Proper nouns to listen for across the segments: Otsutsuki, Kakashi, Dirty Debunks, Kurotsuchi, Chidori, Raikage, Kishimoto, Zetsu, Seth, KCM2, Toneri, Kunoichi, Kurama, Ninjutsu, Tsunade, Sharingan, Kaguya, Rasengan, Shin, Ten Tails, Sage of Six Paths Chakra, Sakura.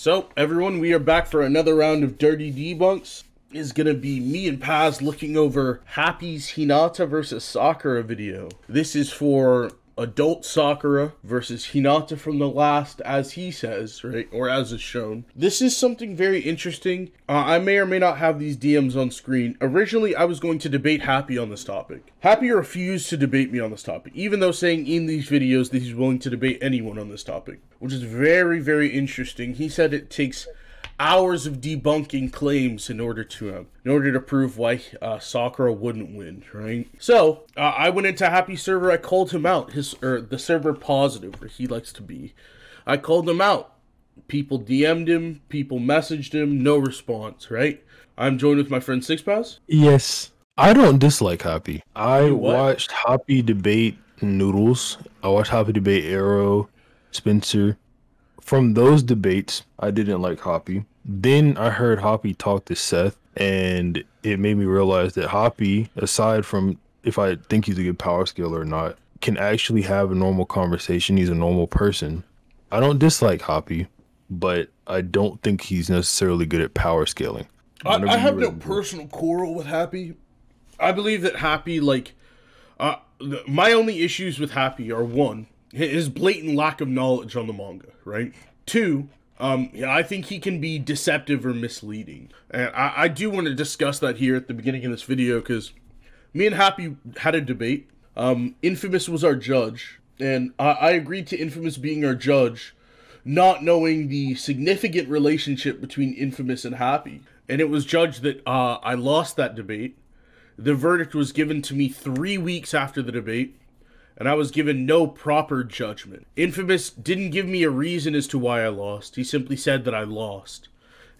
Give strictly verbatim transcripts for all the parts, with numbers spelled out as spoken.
So, everyone, we are back for another round of Dirty Debunks. It's gonna be me and Paz looking over Happy's Hinata versus Sakura video. This is for adult Sakura versus Hinata from The Last, as he says, right? Or as is shown. This is something very interesting. Uh, I may or may not have these D Ms on screen. Originally, I was going to debate Happy on this topic. Happy refused to debate me on this topic, even though saying in these videos that he's willing to debate anyone on this topic, which is very, very interesting. He said it takes hours of debunking claims in order to um, in order to prove why uh, Sakura wouldn't win, right? So uh, I went into Happy's server. I called him out. His or the server positive, where he likes to be. I called him out. People D M'd him. People messaged him. No response, right? I'm joined with my friend Six Paths. Yes, I don't dislike Happy. I watched Happy debate Noodles. I watched Happy debate Arrow, Spencer. From those debates, I didn't like Happy. Then I heard Happy talk to Seth, and it made me realize that Happy, aside from if I think he's a good power scaler or not, can actually have a normal conversation. He's a normal person. I don't dislike Happy, but I don't think he's necessarily good at power scaling. I, I have no personal quarrel with Happy. I believe that Happy, like, uh, my only issues with Happy are, one, his blatant lack of knowledge on the manga, right? Two, um, I think he can be deceptive or misleading. And I, I do want to discuss that here at the beginning of this video, because me and Happy had a debate. Um, Infamous was our judge, and I, I agreed to Infamous being our judge, not knowing the significant relationship between Infamous and Happy. And it was judged that uh, I lost that debate. The verdict was given to me three weeks after the debate, and I was given no proper judgment. Infamous didn't give me a reason as to why I lost. He simply said that I lost,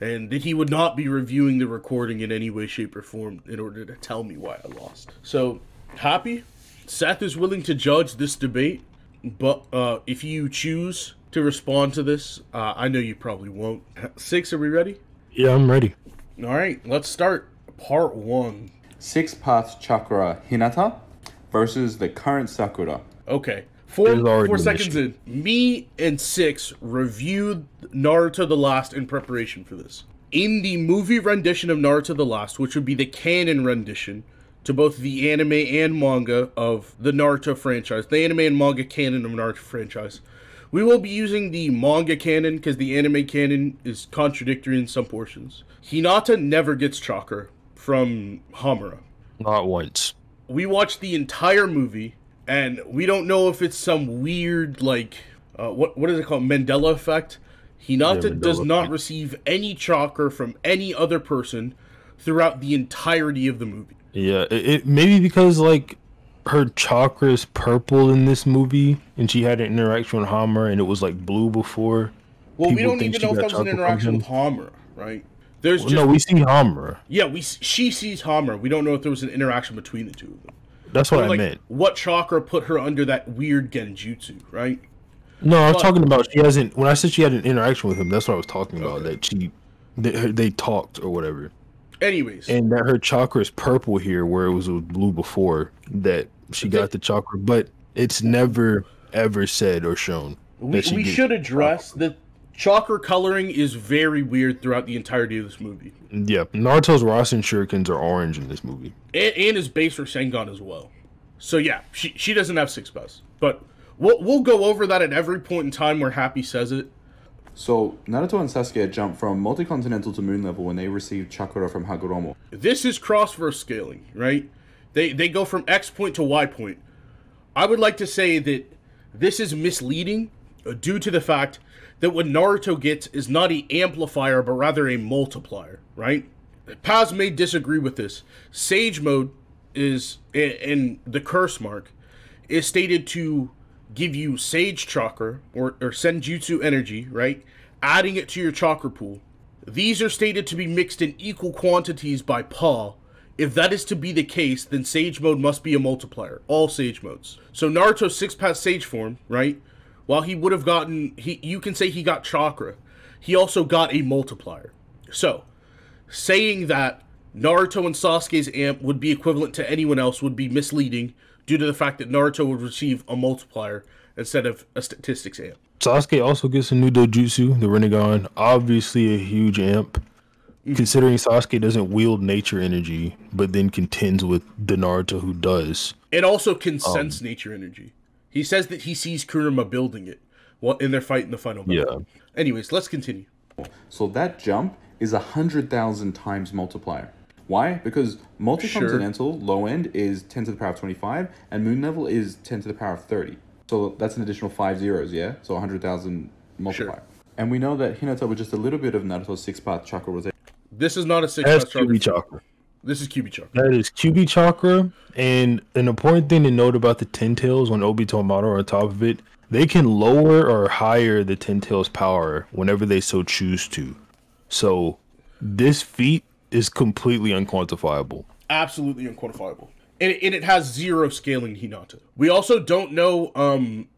and that he would not be reviewing the recording in any way, shape, or form in order to tell me why I lost. So, Happy, Seth is willing to judge this debate, but uh, if you choose to respond to this, uh, I know you probably won't. Six, are we ready? Yeah, I'm ready. All right, let's start part one. Six Paths Chakra Hinata versus the current Sakura. Okay. Four, four seconds in. Me and Six reviewed Naruto the Last in preparation for this. In the movie rendition of Naruto the Last, which would be the canon rendition to both the anime and manga of the Naruto franchise, the anime and manga canon of Naruto franchise, we will be using the manga canon because the anime canon is contradictory in some portions. Hinata never gets chakra from Hamura. Not once. We watched the entire movie, and we don't know if it's some weird, like, uh, what what is it called? Mandela effect. Hinata yeah, Mandela does not effect. receive any chakra from any other person throughout the entirety of the movie. Yeah, it, it maybe because, like, her chakra is purple in this movie, and she had an interaction with Hamura, and it was, like, blue before. Well, People we don't even know if that was an interaction with Hamura, right? There's well, just, no, we see Hamura. Yeah, we she sees Hamura. We don't know if there was an interaction between the two of them. That's what or I like, meant. What chakra put her under that weird genjutsu, right? No, but, I was talking about she hasn't. When I said she had an interaction with him, that's what I was talking about. Okay. That she, they, they talked or whatever. Anyways, and that her chakra is purple here, where it was blue before that she got the chakra, but it's never ever said or shown. We, we should address that. Chakra coloring is very weird throughout the entirety of this movie. Yeah, Naruto's Rasen Shurikens are orange in this movie. And, and his base for Senjutsu as well. So yeah, she she doesn't have six paths. But we'll, we'll go over that at every point in time where Happy says it. So Naruto and Sasuke jumped from multi-continental to moon level when they received chakra from Hagoromo. This is cross-verse scaling, right? They, they go from X point to Y point. I would like to say that this is misleading due to the fact that what Naruto gets is not an amplifier, but rather a multiplier, right? Paz may disagree with this. Sage mode is, and the curse mark, is stated to give you Sage chakra, or, or Senjutsu energy, right? Adding it to your chakra pool. These are stated to be mixed in equal quantities by Paw. If that is to be the case, then Sage mode must be a multiplier. All Sage modes. So Naruto's six-pass Sage form, right? While he would have gotten, he you can say he got chakra, he also got a multiplier. So, saying that Naruto and Sasuke's amp would be equivalent to anyone else would be misleading due to the fact that Naruto would receive a multiplier instead of a statistics amp. Sasuke also gets a new Dojutsu, the Rinnegan. Obviously a huge amp. Considering Sasuke doesn't wield nature energy, but then contends with the Naruto who does. It also can sense um, nature energy. He says that he sees Kurama building it while in their fight in the final battle. Yeah. Anyways, let's continue. So that jump is a hundred thousand times multiplier. Why? Because multi-continental sure. low end is ten to the power of twenty-five, and moon level is ten to the power of thirty. So that's an additional five zeros, yeah? So a hundred thousand multiplier. Sure. And we know that Hinata with just a little bit of Naruto's six path chakra was. This is not a six path chakra. That's Q B chakra. This is Q B chakra. That is Q B chakra. And an important thing to note about the Ten Tails when Obito and Madara are on top of it, they can lower or higher the Ten Tails power whenever they so choose to. So this feat is completely unquantifiable. Absolutely unquantifiable. And it, and it has zero scaling Hinata. We also don't know... Um,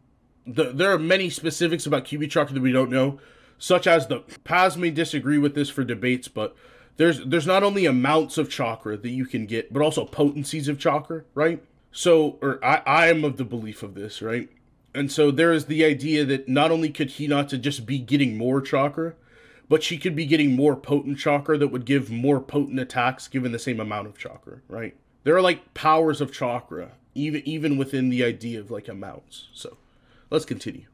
the, there are many specifics about Q B chakra that we don't know, such as the... Paz may disagree with this for debates, but... There's there's not only amounts of chakra that you can get, but also potencies of chakra, right? So, or I, I am of the belief of this, right? And so there is the idea that not only could Hinata just be getting more chakra, but she could be getting more potent chakra that would give more potent attacks given the same amount of chakra, right? There are like powers of chakra, even even within the idea of like amounts. So, let's continue.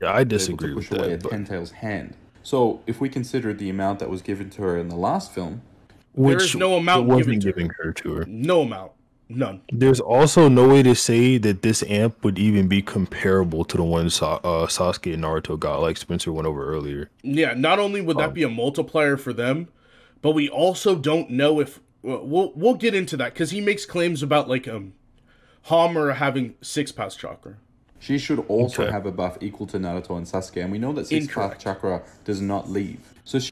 Yeah, I disagree with that. Push away a Ten Tails hand. So, if we consider the amount that was given to her in the last film... Which there is no amount given to giving her. her to her. No amount. None. There's also no way to say that this amp would even be comparable to the one Sa uh, Sasuke and Naruto got, like Spencer went over earlier. Yeah, not only would that um, be a multiplier for them, but we also don't know if... We'll, we'll get into that, because he makes claims about, like, um, Hamura having six-pass chakra. She should also okay. have a buff equal to Naruto and Sasuke, and we know that Six Path Chakra does not leave. So she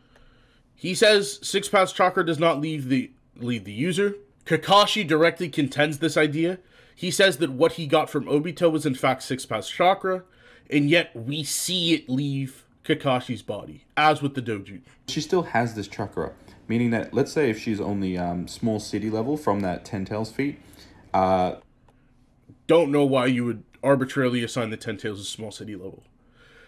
He says Six Path Chakra does not leave the leave the user. Kakashi directly contends this idea. He says that what he got from Obito was in fact Six Path Chakra, and yet we see it leave Kakashi's body, as with the Dojutsu. She still has this chakra, meaning that let's say if she's only um, small city level from that Ten Tails feat, uh, don't know why you would arbitrarily assign the Ten Tails a small city level.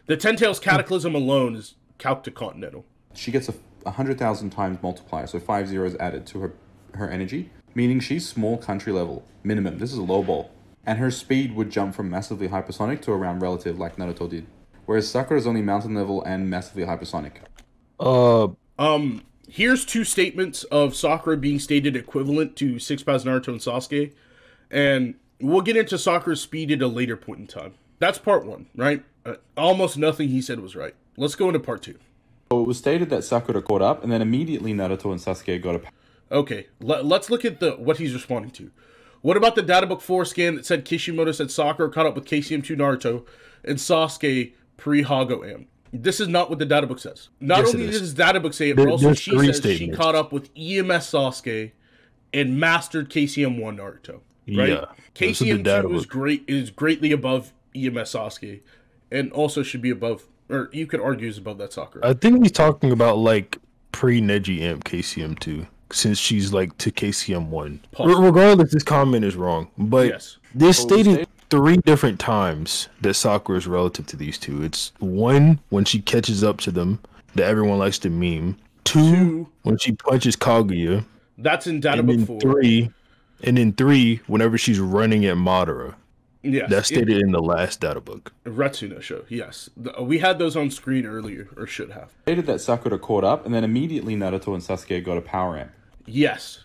The Ten Tails Cataclysm alone is calc to continental. She gets a, a hundred thousand times multiplier, so five zeros added to her her energy, meaning she's small country level minimum. This is a low ball, and her speed would jump from massively hypersonic to around relative, like Naruto did. Whereas Sakura is only mountain level and massively hypersonic. Uh, um, here's two statements of Sakura being stated equivalent to Six Paths Naruto and Sasuke, and we'll get into Sakura's speed at a later point in time. That's part one, right? Uh, almost nothing he said was right. Let's go into part two. So it was stated that Sakura caught up, and then immediately Naruto and Sasuke got up. Okay, L let's look at the what he's responding to. What about the data book four scan that said Kishimoto said Sakura caught up with K C M two Naruto and Sasuke pre-Hago-am? This is not what the data book says. Not yes, only does this data book say it, there, but also she says statements. She caught up with E M S Sasuke and mastered K C M one Naruto. Right? Yeah. K C M two is great is greatly above E M S Sasuke, and also should be above, or you could argue is above that Sakura. I think he's talking about like pre-Neji amp K C M two, since she's like to K C M one. Re regardless, this comment is wrong, but yes. They stated three different times that Sakura is relative to these two. It's one, when she catches up to them, that everyone likes to meme. Two, two. when she punches Kaguya. That's in data book four. Three, And then three, whenever she's running at Madara. Yes. That's stated it, in the last data book. Retsuna show, yes. The, we had those on screen earlier, or should have. Stated that Sakura caught up, and then immediately Naruto and Sasuke got a power amp. Yes,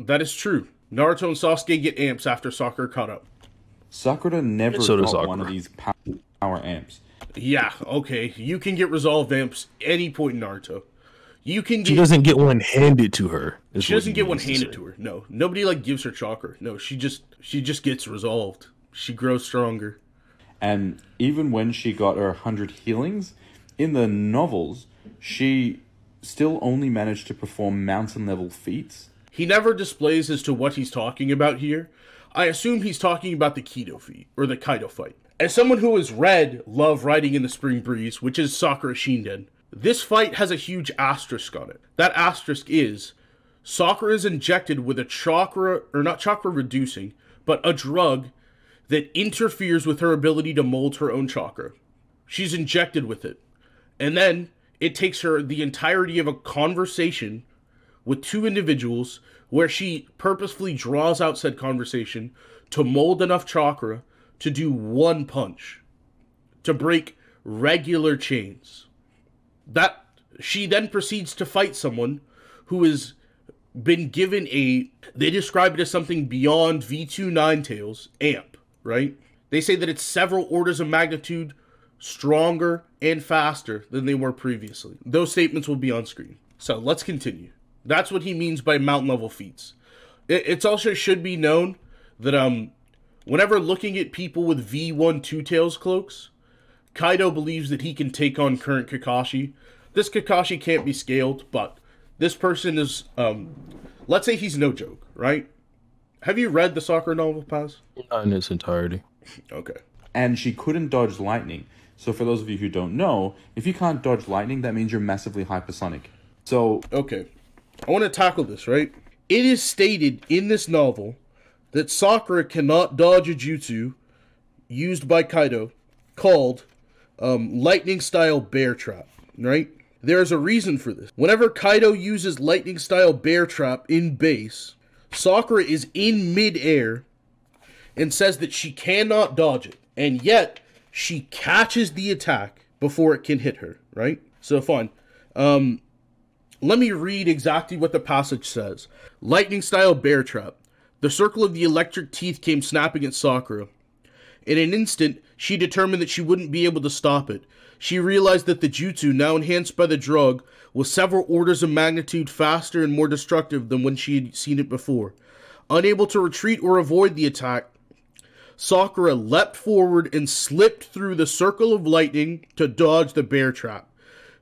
that is true. Naruto and Sasuke get amps after Sakura caught up. Sakura never so got Sakura. one of these power, power amps. Yeah, okay. You can get resolved amps any point in Naruto. You can get, she doesn't get one handed to her. She doesn't get one handed to her. No, nobody like gives her chakra. No, she just she just gets resolved. She grows stronger. And even when she got her hundred healings in the novels, she still only managed to perform mountain level feats. He never displays as to what he's talking about here. I assume he's talking about the Kaido feat or the Kaido fight. As someone who has read Love Riding in the Spring Breeze, which is Sakura Shinden, this fight has a huge asterisk on it. That asterisk is Sakura is injected with a chakra, or not chakra reducing, but a drug that interferes with her ability to mold her own chakra. She's injected with it. And then it takes her the entirety of a conversation with two individuals where she purposefully draws out said conversation to mold enough chakra to do one punch, to break regular chains. That she then proceeds to fight someone who has been given a, they describe it as something beyond V two Nine Tails, amp, right? They say that it's several orders of magnitude stronger and faster than they were previously. Those statements will be on screen. So let's continue. That's what he means by mountain level feats. It, it's also should be known that um, whenever looking at people with V one Two Tails cloaks, Kaido believes that he can take on current Kakashi. This Kakashi can't be scaled, but this person is, um, let's say he's no joke, right? Have you read the Sakura novel, Paz? Not in its entirety. Okay. And she couldn't dodge lightning. So for those of you who don't know, if you can't dodge lightning, that means you're massively hypersonic. So, okay. I want to tackle this, right? It is stated in this novel that Sakura cannot dodge a jutsu used by Kaido called um, lightning-style bear trap, right? There's a reason for this. Whenever Kaido uses lightning-style bear trap in base, Sakura is in mid-air and says that she cannot dodge it. And yet, she catches the attack before it can hit her, right? So fine. Um, let me read exactly what the passage says. Lightning-style bear trap. The circle of the electric teeth came snapping at Sakura. In an instant, she determined that she wouldn't be able to stop it. She realized that the jutsu, now enhanced by the drug, was several orders of magnitude faster and more destructive than when she had seen it before. Unable to retreat or avoid the attack, Sakura leapt forward and slipped through the circle of lightning to dodge the bear trap.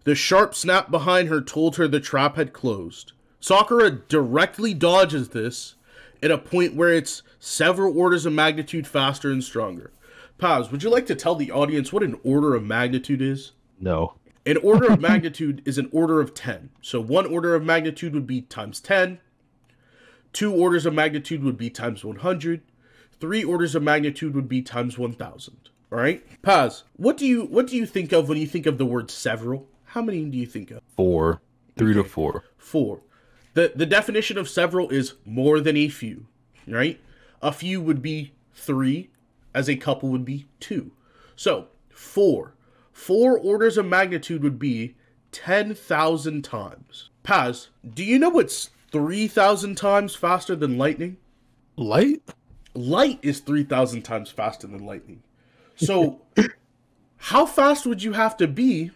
The sharp snap behind her told her the trap had closed. Sakura directly dodges this at a point where it's several orders of magnitude faster and stronger. Paz, would you like to tell the audience what an order of magnitude is? No. An order of magnitude is an order of ten. So one order of magnitude would be times ten. Two orders of magnitude would be times one hundred. Three orders of magnitude would be times one thousand. All right? Paz, what do you what do you think of when you think of the word several? How many do you think of? Four. Three okay. to four. Four. The, the definition of several is more than a few, right? A few would be three, as a couple would be two. So, four. Four orders of magnitude would be ten thousand times. Paz, do you know what's three thousand times faster than lightning? Light? Light is three thousand times faster than lightning. So, how fast would you have to be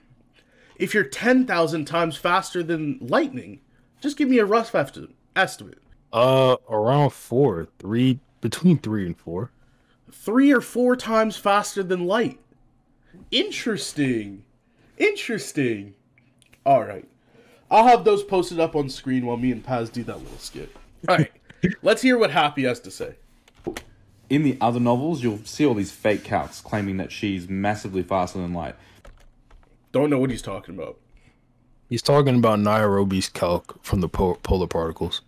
if you're ten thousand times faster than lightning? Just give me a rough estimate. Uh, around four. Three, between three and four. Three or four times faster than light. Interesting. Interesting. All right. I'll have those posted up on screen while me and Paz do that little skit. All right. Let's hear what Happy has to say. In the other novels, you'll see all these fake counts claiming that she's massively faster than light. Don't know what he's talking about. He's talking about Nairobi's calc from the polar particles.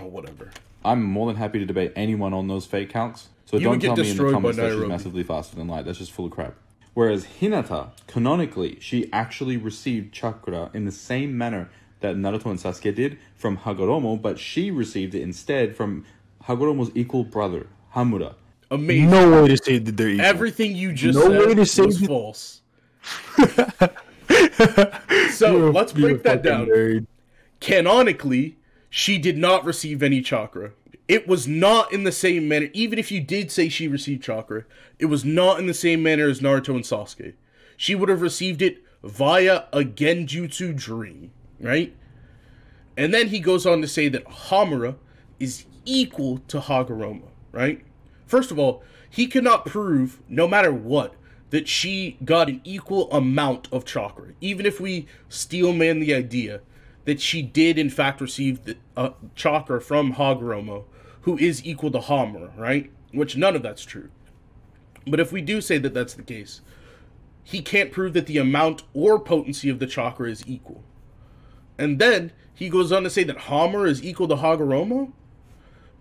Oh, whatever. I'm more than happy to debate anyone on those fake calcs. So you don't tell me in the comments that she's massively faster than light. That's just full of crap. Whereas Hinata, canonically, she actually received chakra in the same manner that Naruto and Sasuke did from Hagoromo, but she received it instead from Hagoromo's equal brother, Hamura. Amazing. No way to say that they're equal. Everything you just no said way to say was that... false. So let's break that down. Nerd. Canonically, she did not receive any chakra. It was not in the same manner, even if you did say she received chakra, it was not in the same manner as Naruto and Sasuke. She would have received it via a Genjutsu dream, right? And then he goes on to say that Hamura is equal to Hagoromo, right? First of all, he cannot prove, no matter what, that she got an equal amount of chakra, even if we steelman the idea that she did in fact receive the uh, chakra from Hagoromo, who is equal to Hamura, right? Which none of that's true. But if we do say that that's the case, he can't prove that the amount or potency of the chakra is equal. And then he goes on to say that Hamura is equal to Hagoromo?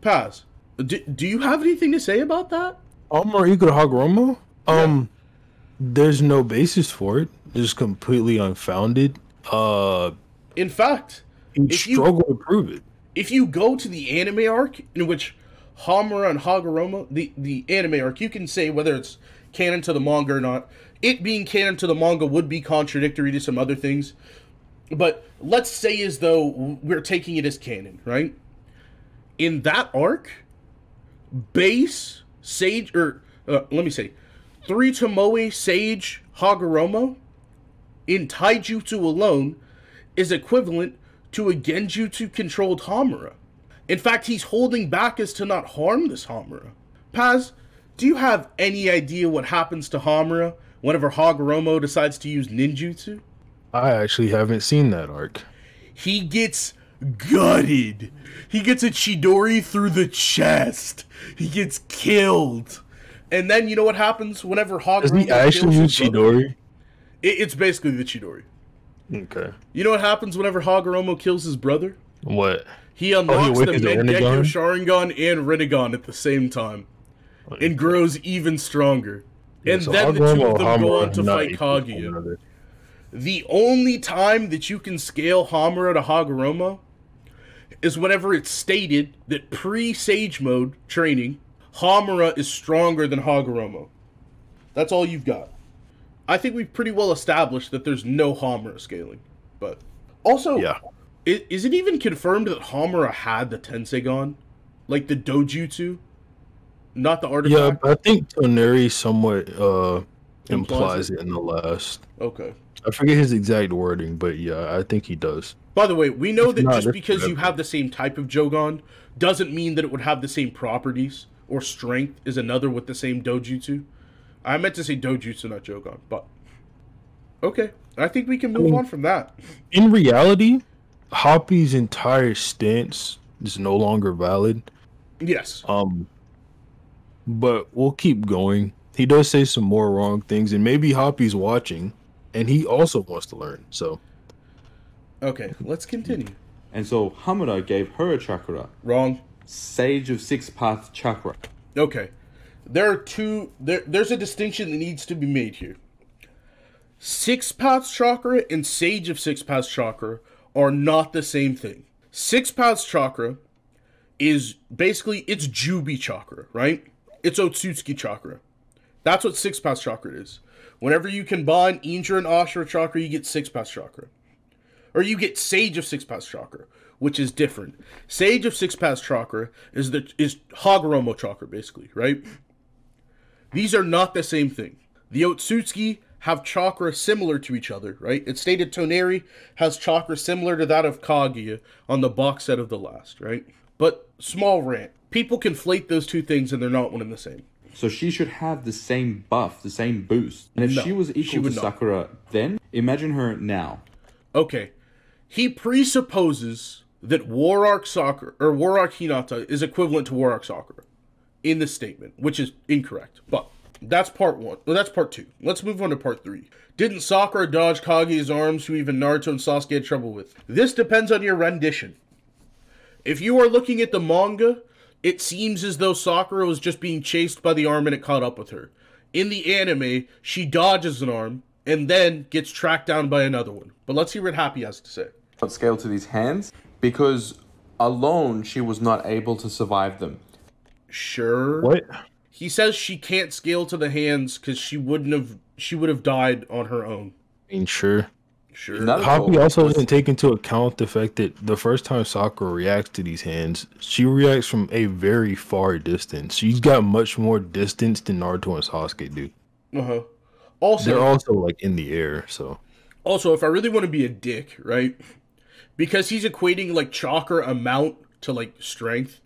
Paz, do, do you have anything to say about that? Hamura equal to Hagoromo? Um... Yeah. There's no basis for it. It's completely unfounded. Uh, in fact, you struggle you, to prove it. If you go to the anime arc, in which Hamura and Hagoromo, the, the anime arc, you can say whether it's canon to the manga or not. It being canon to the manga would be contradictory to some other things. But let's say as though we're taking it as canon, right? In that arc, base, Sage, or uh, let me say, three Tomoe, Sage, Hagoromo, in Taijutsu alone, is equivalent to a Genjutsu-controlled Hamura. In fact, he's holding back as to not harm this Hamura. Paz, do you have any idea what happens to Hamura whenever Hagoromo decides to use ninjutsu? I actually haven't seen that arc. He gets gutted. He gets a Chidori through the chest. He gets killed. And then you know what happens whenever Hagoromo... Does he actually use Chidori? It, it's basically the Chidori. Okay. You know what happens whenever Hagoromo kills his brother? What? He unlocks oh, he the Mengekyo Sharingan and Rinnegan at the same time. Like, and grows even stronger. Yeah, and so then Hagoromo the two of them go on to fight Kaguya. The only time that you can scale Hamura to Hagoromo is whenever it's stated that pre-Sage mode training, Hamura is stronger than Hagoromo. That's all you've got. I think we've pretty well established that there's no Hamura scaling. But also, yeah. is, is it even confirmed that Hamura had the Tenseigan? Like the Dojutsu? Not the artifact? Yeah, I think Toneri somewhat uh, implies it in the last. Okay. I forget his exact wording, but yeah, I think he does. By the way, we know that just because you have the same type of Jogan doesn't mean that it would have the same properties or strength as another with the same Dojutsu. I meant to say Dojutsu, not Jogan, but... Okay, I think we can move I mean, on from that. In reality, Happy's entire stance is no longer valid. Yes. Um... But we'll keep going. He does say some more wrong things, and maybe Hoppy's watching, and he also wants to learn. So, okay, let's continue. And so Hamura gave her a chakra. Wrong. Sage of Six Paths Chakra. Okay, there are two. There, there's a distinction that needs to be made here. Six Paths Chakra and Sage of Six Paths Chakra are not the same thing. Six Paths Chakra is basically it's Jubi Chakra, right? It's Otsutsuki Chakra. That's what Six Paths Chakra is. Whenever you combine Indra and Ashura Chakra, you get Six Paths Chakra. Or you get Sage of Six Paths Chakra, which is different. Sage of Six Paths Chakra is the is Hagoromo Chakra, basically, right? These are not the same thing. The Otsutsuki have chakra similar to each other, right? It's stated Toneri has chakra similar to that of Kaguya on the box set of The Last, right? But small rant. People conflate those two things, and they're not one and the same. So she should have the same buff, the same boost. And if no, she was equal she to not. Sakura then, imagine her now. Okay. He presupposes that War Arc Sakura, or War Arc Hinata is equivalent to War Arc Sakura in this statement, which is incorrect. But that's part one. Well, that's part two. Let's move on to part three. Didn't Sakura dodge Kaguya's arms, who even Naruto and Sasuke had trouble with? This depends on your rendition. If you are looking at the manga... It seems as though Sakura was just being chased by the arm and it caught up with her. In the anime, she dodges an arm and then gets tracked down by another one. But let's hear what Happy has to say. But scale to these hands, because alone she was not able to survive them. Sure. What? He says she can't scale to the hands because she wouldn't have. She would have died on her own. I mean, sure. Sure. Happy also doesn't take into account the fact that the first time Sakura reacts to these hands, she reacts from a very far distance. She's got much more distance than Naruto and Sasuke do. Uh-huh. Also, they're also like in the air, so. Also, if I really want to be a dick, right? Because he's equating like chakra amount to like strength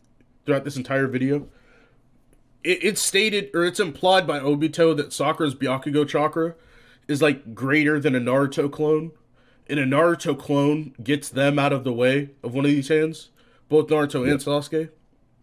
throughout this entire video. It, it's stated or it's implied by Obito that Sakura's Byakugō chakra is like greater than a Naruto clone. And a Naruto clone gets them out of the way of one of these hands. Both Naruto yeah. and Sasuke.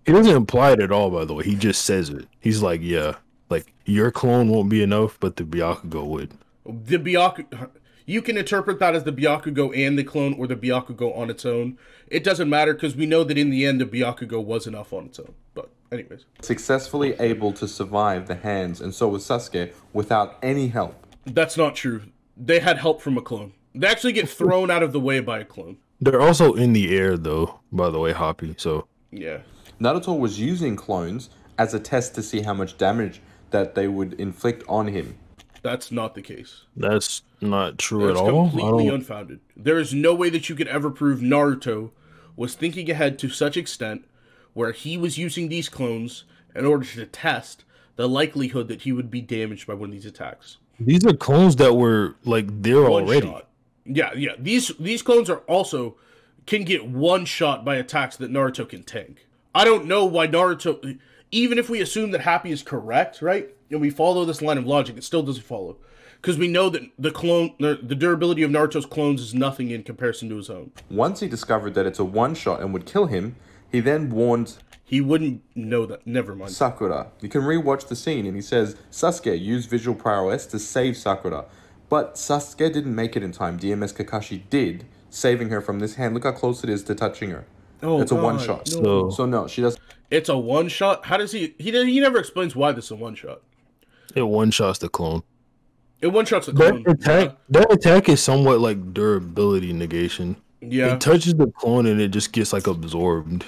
He doesn't imply it at all, by the way. He just says it. He's like, yeah, like, your clone won't be enough, but the Byakugō would. The Byakugo... You can interpret that as the Byakugō and the clone, or the Byakugō on its own. It doesn't matter, because we know that in the end, the Byakugō was enough on its own. But Anyways. Successfully able to survive the hands, and so was Sasuke, without any help. That's not true. They had help from a clone. They actually get thrown out of the way by a clone. They're also in the air, though, by the way, Happy, so... Yeah. Naruto was using clones as a test to see how much damage that they would inflict on him. That's not the case. That's not true That's at all. It's completely unfounded. There is no way that you could ever prove Naruto was thinking ahead to such extent where he was using these clones in order to test the likelihood that he would be damaged by one of these attacks. These are clones that were, like, there one already. Shot. Yeah, yeah. These these clones are also can get one shot by attacks that Naruto can tank. I don't know why Naruto... Even if we assume that Happy is correct, right? And we follow this line of logic, it still doesn't follow. Because we know that the clone, the durability of Naruto's clones is nothing in comparison to his own. Once he discovered that it's a one-shot and would kill him, he then warned... He wouldn't know that. Never mind. Sakura. You can rewatch the scene, and he says, Sasuke used visual prowess to save Sakura. But Sasuke didn't make it in time. D M S Kakashi did, saving her from this hand. Look how close it is to touching her. Oh, it's a one-shot. No. So, no, she doesn't... It's a one-shot? How does he... He he never explains why this is a one-shot. It one-shots the clone. It one-shots the clone. That attack, that attack is somewhat like durability negation. Yeah. It touches the clone and it just gets, like, absorbed.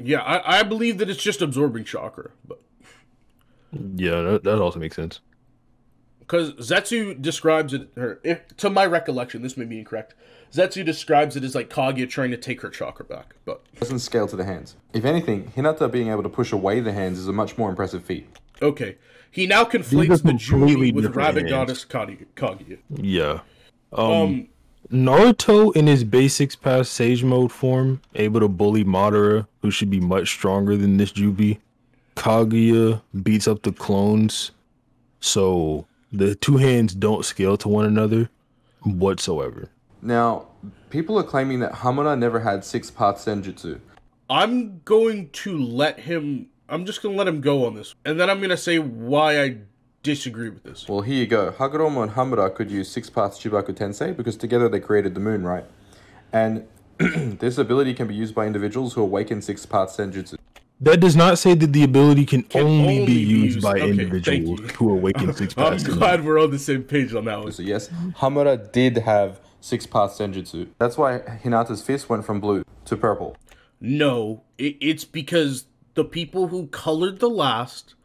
Yeah, I, I believe that it's just absorbing chakra. But... Yeah, that, that also makes sense. Because Zetsu describes it... Her, if, to my recollection, this may be incorrect... Zetsu describes it as like Kaguya trying to take her chakra back, but... Doesn't scale to the hands. If anything, Hinata being able to push away the hands is a much more impressive feat. Okay. He now conflates the Jubi with rabbit hands. Goddess Kaguya. Yeah. Um, um... Naruto, in his basics past Sage mode form, able to bully Madara, who should be much stronger than this Jubi. Kaguya beats up the clones, so the two hands don't scale to one another whatsoever. Now, people are claiming that Hamura never had six paths Senjutsu. I'm going to let him... I'm just going to let him go on this. And then I'm going to say why I disagree with this. Well, here you go. Hagoromo and Hamura could use six paths Chibaku Tensei because together they created the moon, right? And this ability can be used by individuals who awaken six paths Senjutsu. That does not say that the ability can, can only, only be used, used. by okay, individuals who awaken six paths Senjutsu. I'm glad we're on the same page on that one. So yes, Hamura did have... Six paths Senjutsu. That's why Hinata's fist went from blue to purple. No, it, it's because the people who colored the last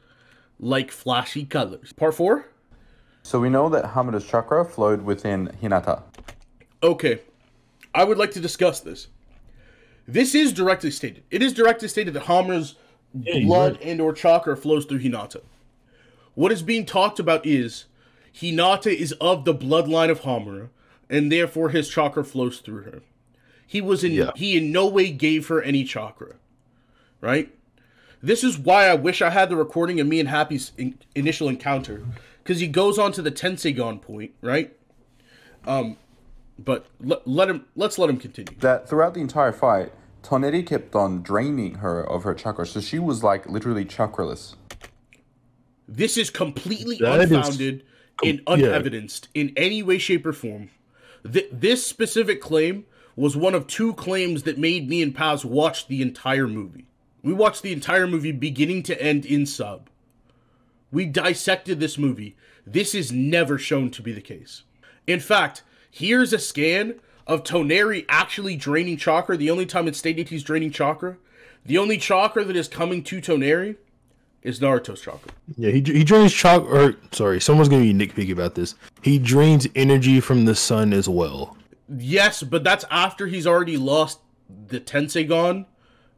like flashy colors. Part four? So we know that Hamura's chakra flowed within Hinata. Okay, I would like to discuss this. This is directly stated. It is directly stated that Hamura's yeah, blood right. and or chakra flows through Hinata. What is being talked about is Hinata is of the bloodline of Hamura. And therefore, his chakra flows through her. He was in yeah. he in no way gave her any chakra, right? This is why I wish I had the recording of me and Happy's in initial encounter, because he goes on to the Tenseigan point, right? Um, but le let him let's let him continue. That throughout the entire fight, Toneri kept on draining her of her chakra, so she was like literally chakraless. This is completely that unfounded is com and unevidenced yeah. in any way, shape, or form. Th this specific claim was one of two claims that made me and Paz watch the entire movie. We watched the entire movie beginning to end in sub. We dissected this movie. This is never shown to be the case. In fact, here's a scan of Toneri actually draining chakra. The only time it's stated he's draining chakra. The only chakra that is coming to Toneri is Naruto's chakra. Yeah, he, he drains chakra... Or, sorry, someone's going to be nitpicky about this. He drains energy from the sun as well. Yes, but that's after he's already lost the Tenseigan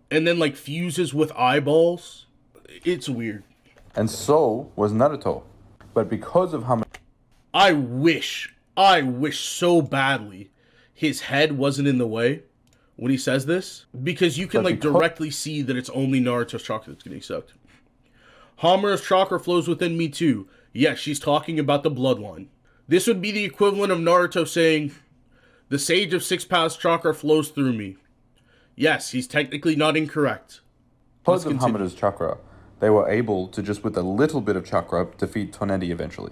and then, like, fuses with eyeballs. It's weird. And so was Naruto. But because of how much... I wish, I wish so badly his head wasn't in the way when he says this. Because you can, but like, directly see that it's only Naruto's chakra that's getting sucked. Hamura's chakra flows within me too. Yes, she's talking about the bloodline. This would be the equivalent of Naruto saying, the Sage of Six Paths Chakra flows through me. Yes, he's technically not incorrect. Because of Hamura's chakra, they were able to just with a little bit of chakra defeat Toneri eventually.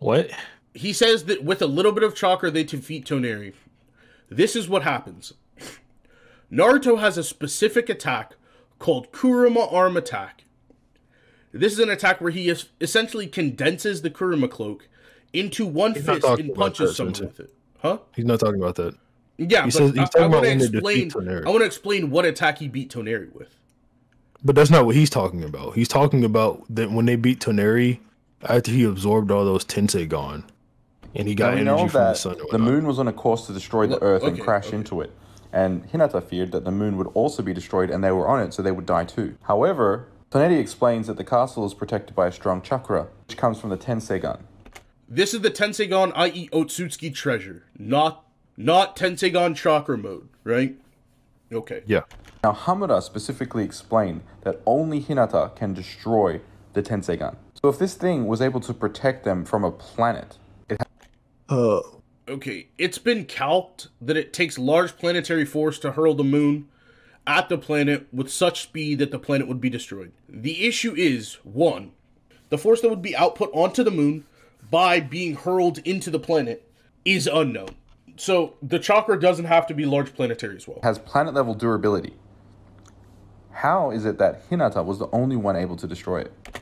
What? He says that with a little bit of chakra, they defeat Toneri. This is what happens. Naruto has a specific attack called Kurama Arm Attack. This is an attack where he is essentially condenses the Kurama cloak into one he's fist and punches someone with it. Huh? He's not talking about that. Yeah, he but says, I, I want to explain. I want to explain what attack he beat Toneri with. But that's not what he's talking about. He's talking about that when they beat Toneri after he absorbed all those Tenseigan, and he got yeah, energy from the sun. The moon was on a course to destroy the Earth okay, and crash okay. into it. And Hinata feared that the moon would also be destroyed, and they were on it, so they would die too. However, Toneri explains that the castle is protected by a strong chakra, which comes from the Tenseigan. This is the Tenseigan, that is. Otsutsuki treasure, not not Tenseigan chakra mode, right? Okay. Yeah. Now, Hamura specifically explained that only Hinata can destroy the Tenseigan. So if this thing was able to protect them from a planet, it had... Uh... Okay, it's been calc'd that it takes large planetary force to hurl the moon at the planet with such speed that the planet would be destroyed. The issue is, one, the force that would be output onto the moon by being hurled into the planet is unknown. So the chakra doesn't have to be large planetary as well. Has planet level durability. How is it that Hinata was the only one able to destroy it?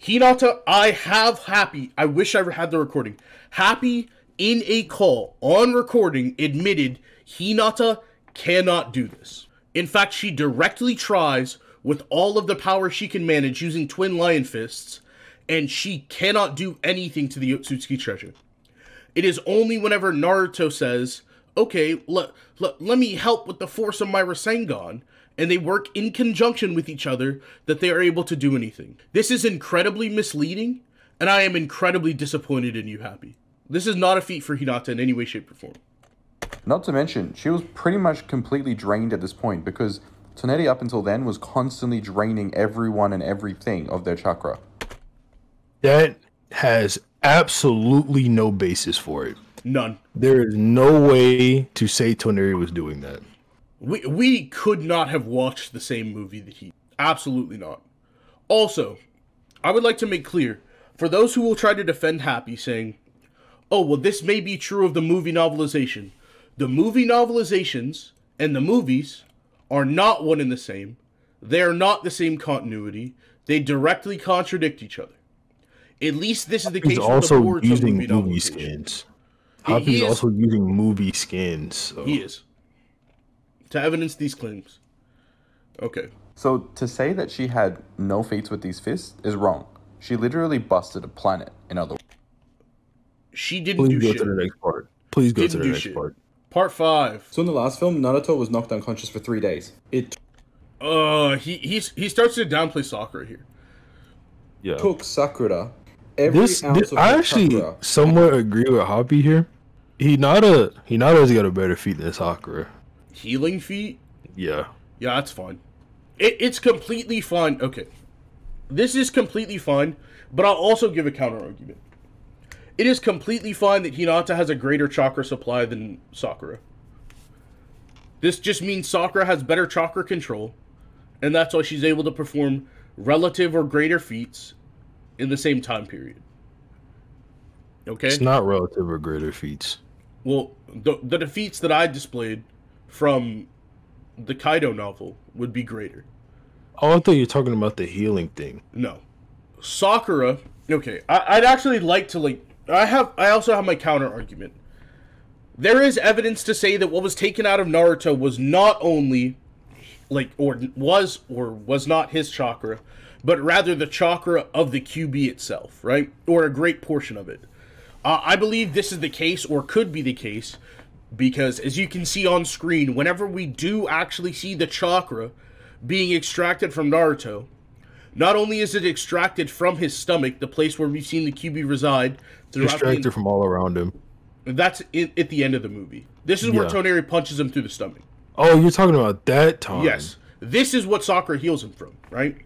Hinata, I have Happy. I wish I had the recording. Happy, in a call on recording, admitted Hinata cannot do this. In fact, she directly tries with all of the power she can manage using twin lion fists, and she cannot do anything to the Otsutsuki treasure. It is only whenever Naruto says, okay, le, le, let me help with the force of my Rasengan, and they work in conjunction with each other, that they are able to do anything. This is incredibly misleading, and I am incredibly disappointed in you, Happy. This is not a feat for Hinata in any way, shape, or form. Not to mention, she was pretty much completely drained at this point, because Tsunade up until then was constantly draining everyone and everything of their chakra. That has absolutely no basis for it. None. There is no way to say Toneri was doing that. We we could not have watched the same movie that he... Absolutely not. Also, I would like to make clear, for those who will try to defend Happy, saying, oh, well, this may be true of the movie novelization. The movie novelizations and the movies are not one and the same. They are not the same continuity. They directly contradict each other. At least this is the case for the boards of movie novelizations. He's also using movie skins. Happy's also using movie skins. So. He is. To evidence these claims. Okay. So to say that she had no feats with these fists is wrong. She literally busted a planet, in other words. She didn't do shit. Please go to the next part. Please go to the next part. Part five. So in the last film, Naruto was knocked unconscious for three days. It. Uh, he he's, he starts to downplay Sakura here. Yeah. Took Sakura. Every this, ounce this, of I actually Sakura. somewhat agree with Happy here. Hinata, Hinata's got a better feat than Sakura. Healing feat? Yeah. Yeah, that's fine. It it's completely fine. Okay, this is completely fine. But I'll also give a counter argument. It is completely fine that Hinata has a greater chakra supply than Sakura. This just means Sakura has better chakra control, and that's why she's able to perform relative or greater feats in the same time period. Okay? It's not relative or greater feats. Well, the, the defeats that I displayed from the Kaido novel would be greater. Oh, I thought you were talking about the healing thing. No. Sakura... Okay, I, I'd actually like to, like... I have. I also have my counter argument. There is evidence to say that what was taken out of Naruto was not only, like, or was or was not his chakra, but rather the chakra of the Q B itself, right? Or a great portion of it. Uh, I believe this is the case, or could be the case, because as you can see on screen, whenever we do actually see the chakra being extracted from Naruto, not only is it extracted from his stomach, the place where we've seen the Q B reside, extracted from all around him. That's it, at the end of the movie. This is yeah. where Toneri punches him through the stomach. Oh, you're talking about that time. Yes. This is what Sakura heals him from, right?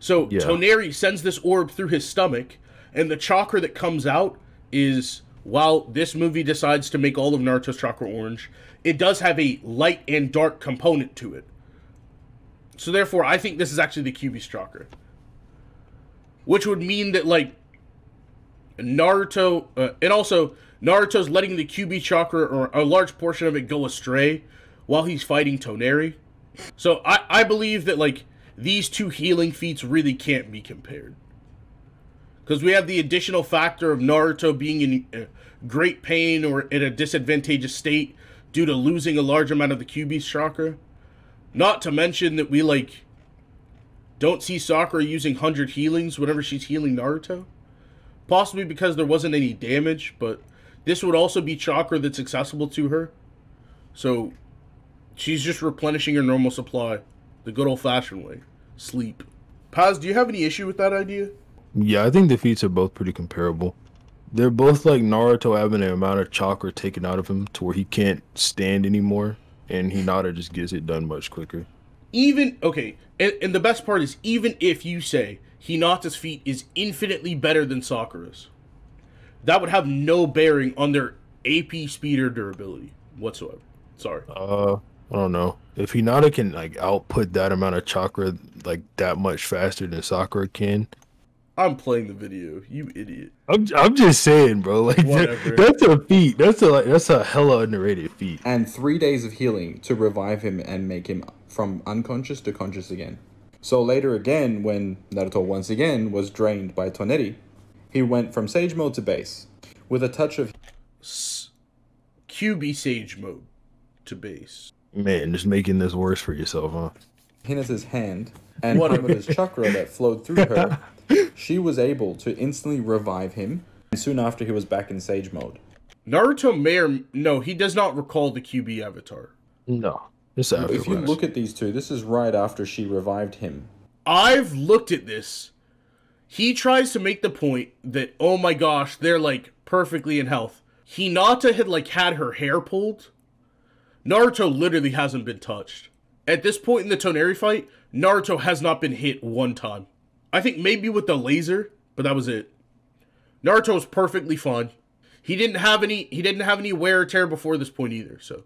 So yeah. Toneri sends this orb through his stomach, and the chakra that comes out is, while this movie decides to make all of Naruto's chakra orange, it does have a light and dark component to it. So therefore, I think this is actually the Q B's chakra. Which would mean that, like, Naruto... Uh, and also, Naruto's letting the Q B chakra, or a large portion of it, go astray while he's fighting Toneri. So I, I believe that, like, these two healing feats really can't be compared. Because we have the additional factor of Naruto being in uh, great pain or in a disadvantageous state due to losing a large amount of the Kyuubi's chakra. Not to mention that we, like, don't see Sakura using one hundred healings whenever she's healing Naruto. Possibly because there wasn't any damage, but this would also be chakra that's accessible to her. So she's just replenishing her normal supply the good old-fashioned way. Sleep. Paz, do you have any issue with that idea? Yeah, I think the feats are both pretty comparable. They're both like Naruto having an amount of chakra taken out of him to where he can't stand anymore, and Hinata just gets it done much quicker. Even, okay, and, and the best part is, even if you say Hinata's feat is infinitely better than Sakura's, that would have no bearing on their A P speed or durability whatsoever. Sorry. Uh, I don't know. If Hinata can, like, output that amount of chakra, like, that much faster than Sakura can... I'm playing the video, you idiot. I'm I'm just saying, bro. Like that, that's a feat. That's a like, that's a hella underrated feat. And three days of healing to revive him and make him from unconscious to conscious again. So later again, when Naruto once again was drained by Toneri, he went from Sage mode to base, with a touch of S Q B Sage mode to base. Man, just making this worse for yourself, huh? Hinata's hand and Hamura's chakra that flowed through her. She was able to instantly revive him, and soon after he was back in Sage mode. Naruto may or... No, he does not recall the Q B avatar. No. It's after if you rest. Look at these two, this is right after she revived him. I've looked at this. He tries to make the point that, oh my gosh, they're like perfectly in health. Hinata had like had her hair pulled. Naruto literally hasn't been touched. At this point in the Toneri fight, Naruto has not been hit one time. I think maybe with the laser, but that was it. Naruto was perfectly fine. He didn't have any he didn't have any wear or tear before this point either, so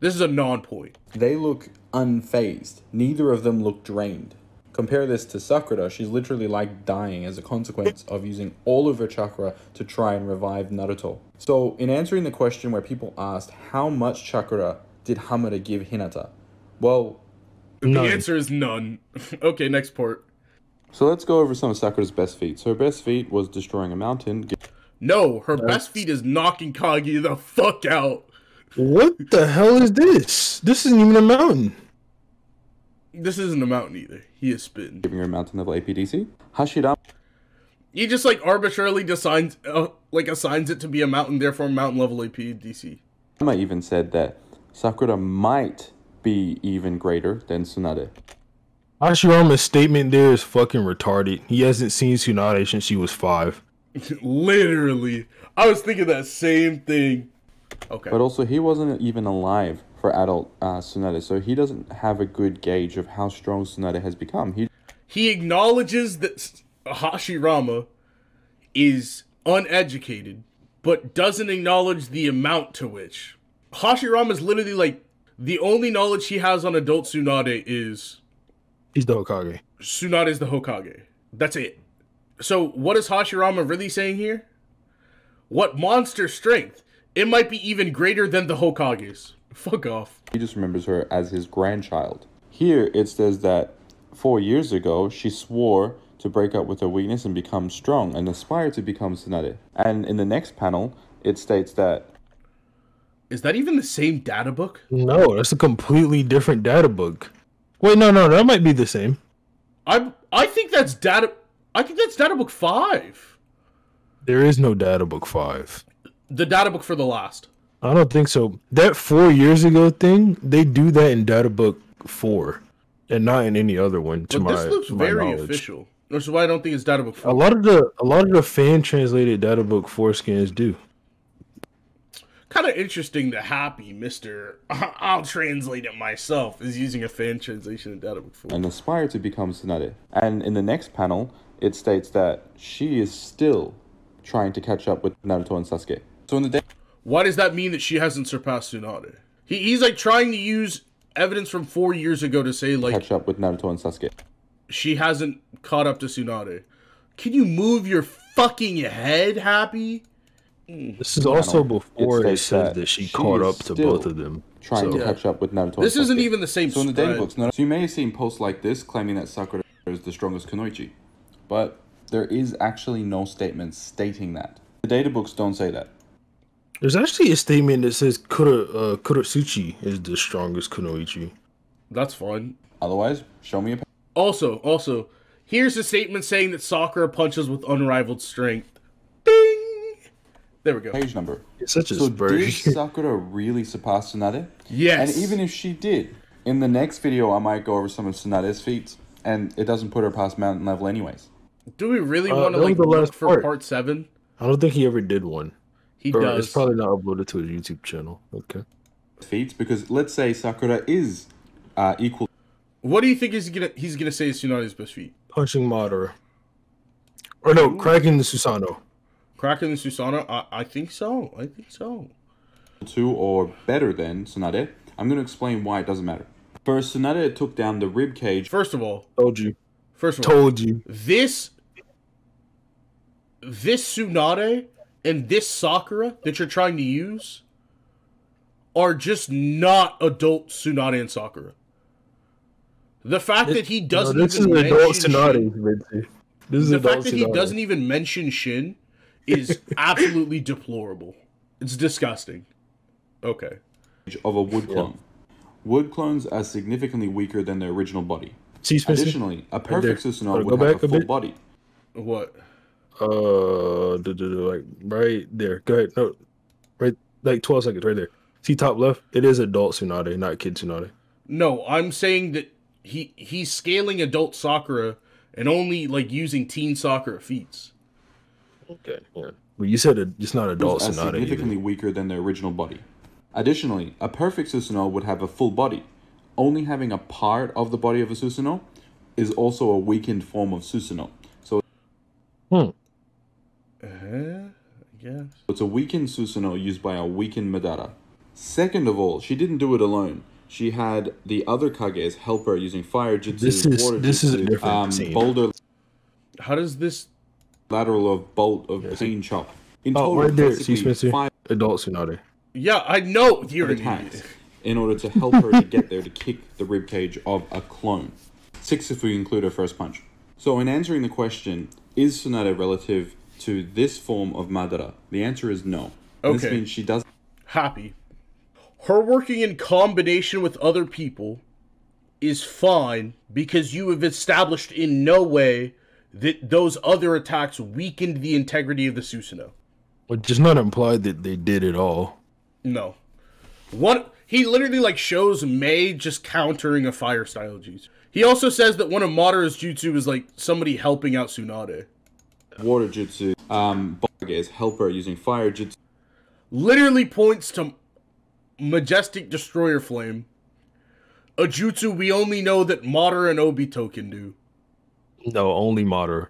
this is a non-point. They look unfazed. Neither of them look drained. Compare this to Sakura. She's literally like dying as a consequence of using all of her chakra to try and revive Naruto. So in answering the question where people asked how much chakra did Hamura give Hinata? Well, none. The answer is none. Okay, next part. So let's go over some of Sakura's best feats. Her best feat was destroying a mountain. No, her That's... best feat is knocking Kaguya the fuck out. What the hell is this? This isn't even a mountain. This isn't a mountain either. He is spitting. Giving her a mountain level A P D C. Hashirama. He just like arbitrarily designs, uh, like assigns it to be a mountain, therefore mountain level A P D C. Hashirama even said that Sakura might be even greater than Tsunade. Hashirama's statement there is fucking retarded. He hasn't seen Tsunade since she was five. Literally. I was thinking that same thing. Okay. But also, he wasn't even alive for adult uh, Tsunade, so he doesn't have a good gauge of how strong Tsunade has become. He, he acknowledges that Hashirama is uneducated, but doesn't acknowledge the amount to which. Hashirama's literally like, the only knowledge he has on adult Tsunade is... he's the Hokage. Tsunade is the Hokage. That's it. So what is Hashirama really saying here? What monster strength? It might be even greater than the Hokage's. Fuck off. He just remembers her as his grandchild. Here it says that four years ago, she swore to break up with her weakness and become strong and aspire to become Tsunade. And in the next panel, it states that... Is that even the same data book? No, that's a completely different data book. Wait, no, no, that might be the same. I I think that's data. I think that's data book five. There is no data book five. The data book for the last. I don't think so. That four years ago thing, they do that in data book four, and not in any other one. To but my, this looks to very my official, which is why I don't think it's data book four. A lot of the a lot of the fan translated data book four scans do. Kind of interesting that Happy, Mister I'll translate it myself, is using a fan translation of data before. And aspire to become Tsunade. And in the next panel, it states that she is still trying to catch up with Naruto and Sasuke. So in the day, why does that mean that she hasn't surpassed Tsunade? He, he's like trying to use evidence from four years ago to say like catch up with Naruto and Sasuke. She hasn't caught up to Tsunade. Can you move your fucking head, Happy? This is also before it said that she caught up to both of them. Trying to catch up with Naruto. This isn't even the same. So in the databooks, no. So you may have seen posts like this claiming that Sakura is the strongest kunoichi. But there is actually no statement stating that. The data books don't say that. There's actually a statement that says Kura, uh, Kurotsuchi is the strongest kunoichi. That's fine. Otherwise, show me a... Also, also, here's a statement saying that Sakura punches with unrivaled strength. Ding! There we go. Page number. It's such a so spur. Did Sakura really surpass Tsunade? Yes. And even if she did, in the next video I might go over some of Tsunade's feats, and it doesn't put her past mountain level anyways. Do we really uh, want to like look for part. part seven? I don't think he ever did one. He or does. It's probably not uploaded to his YouTube channel. Okay. Feats, because let's say Sakura is uh, equal. What do you think he's gonna he's gonna say is Tsunade's best feat? Punching Madara. Or no, cracking the Susanoo. Cracking the Susanoo? I, I think so. I think so. Two or better than Tsunade. I'm gonna explain why it doesn't matter. First, Tsunade took down the rib cage. First of all, told you. First of all, told you. This, this Tsunade and this Sakura that you're trying to use are just not adult Tsunade and Sakura. The fact it, that he doesn't no, this even is mention Tsunade, Shin, this is the fact that Tsunade. he doesn't even mention Shin is absolutely deplorable. It's disgusting. Okay. Of a wood clone. Yeah. Wood clones are significantly weaker than their original body. See, additionally, a perfect Susanoo would have a full body. What? Uh, do, do, do, like right there. Go ahead. No, right, like twelve seconds right there. See top left. It is adult Tsunade, not kid Tsunade. No, I'm saying that he he's scaling adult Sakura and only like using teen Sakura feats. Okay. Yeah. Well, you said it, it's not adult Tsunade. Significantly either. weaker than their original body. Additionally, a perfect Susanoo would have a full body. Only having a part of the body of a Susanoo is also a weakened form of Susanoo. So, hmm. uh-huh. yeah. It's a weakened Susanoo used by a weakened Madara. Second of all, she didn't do it alone. She had the other Kages help her using fire jutsu, this is, water this jutsu, is a different um, scene. boulder. How does this lateral of bolt of yeah. pain chop? In oh, total, right there. See, Spencer. Adult Tsunade. Yeah, I know you're attacked in order to help her to get there to kick the ribcage of a clone. Six if we include her first punch. So in answering the question, is Tsunade relative to this form of Madara? The answer is no. Okay. This means she doesn't... Happy. Her working in combination with other people is fine because you have established in no way that those other attacks weakened the integrity of the Susanoo. Which is not implied that they did at all. No. What... He literally, like, shows Mei just countering a fire-style jutsu. He also says that one of Madara's jutsu is, like, somebody helping out Tsunade. Water jutsu. Um, Boge's helper using fire jutsu. Literally points to Majestic Destroyer Flame. A jutsu we only know that Madara and Obito can do. No, only Madara.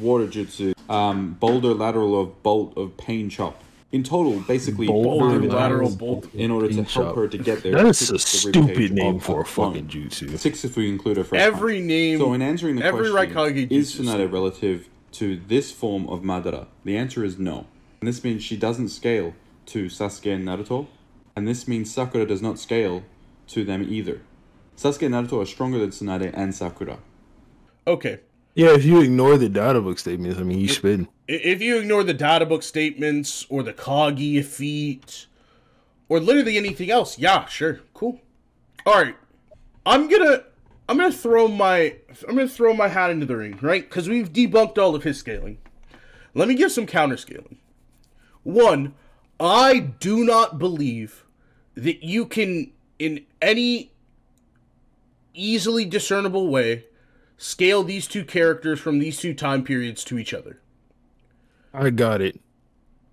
Water jutsu. Um, boulder lateral of bolt of pain chop. In total, basically, boulder, boulder lateral bolt in order to help up. her to get there. That's a the stupid name for a fucking jutsu. Six if we include her first Every punch. name, so in answering the every question, Raikage is Tsunade relative to this form of Madara? The answer is no. And this means she doesn't scale to Sasuke and Naruto. And this means Sakura does not scale to them either. Sasuke and Naruto are stronger than Tsunade and Sakura. Okay. Yeah, if you ignore the data book statements, I mean, you spin. If you ignore the data book statements or the Kaguya feat or literally anything else, yeah, sure, cool. All right, I'm gonna, I'm gonna throw my, I'm gonna throw my hat into the ring, right? Because we've debunked all of his scaling. Let me give some counter scaling. One, I do not believe that you can, in any easily discernible way, scale these two characters from these two time periods to each other. I got it.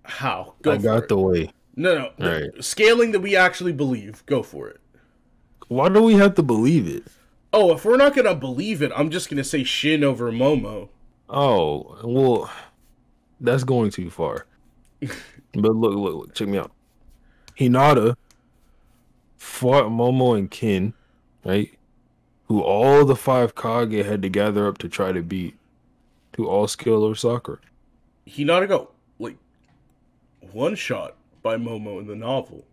How? Go I for got it. the way. No, no. The right. Scaling that we actually believe. Go for it. Why do we have to believe it? Oh, if we're not going to believe it, I'm just going to say Shin over Momo. Oh, well, that's going too far. But look, look, look, check me out. Hinata fought Momo and Ken, right? Who all the five Kage had to gather up to try to beat, to all skill or Sakura. Hinata got, like, one shot by Momo in the novel.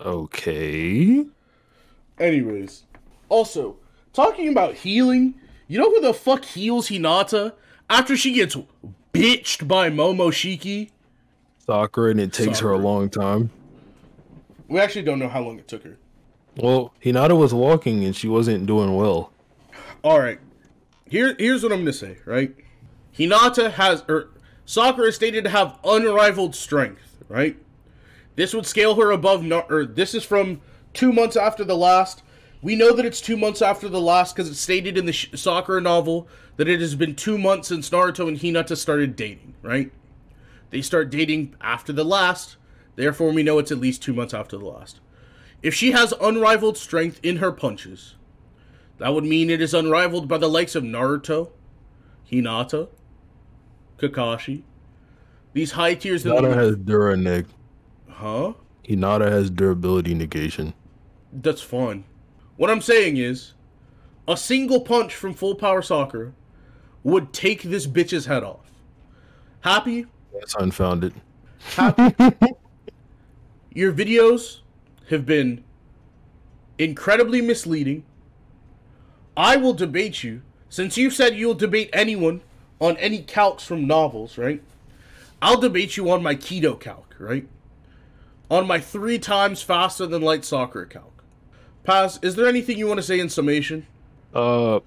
Okay. Anyways, also, Talking about healing, you know who the fuck heals Hinata after she gets bitched by Momo Shiki? Sakura, and it takes Sakura. her a long time. We actually don't know how long it took her. Well, Hinata was walking and she wasn't doing well. Alright. Here, here's what I'm going to say, right? Hinata has, or Sakura is stated to have unrivaled strength, right? This would scale her above, or this is from two months after the last. We know that it's two months after the last because it's stated in the Sakura novel that it has been two months since Naruto and Hinata started dating, right? They start dating after the last, therefore we know it's at least two months after the last. If she has unrivaled strength in her punches, that would mean it is unrivaled by the likes of Naruto, Hinata, Kakashi. These high tiers... Hinata that has Dura neg. Huh? Hinata has durability negation. That's fine. What I'm saying is, a single punch from Full Power Sakura would take this bitch's head off. Happy? That's unfounded. Happy? Your videos have been incredibly misleading. I will debate you, since you've said you'll debate anyone on any calcs from novels, right? I'll debate you on my keto calc, right? On my three times faster than light Sakura calc. Paz, is there anything you want to say in summation? Uh,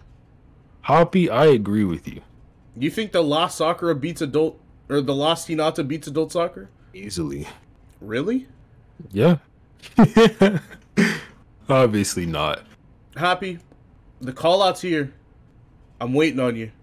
Hoppy, I agree with you. You think the last Sakura beats adult, or the last Hinata beats adult Sakura? Easily. Really? Yeah. Obviously not. Happy, the call out's here. I'm waiting on you.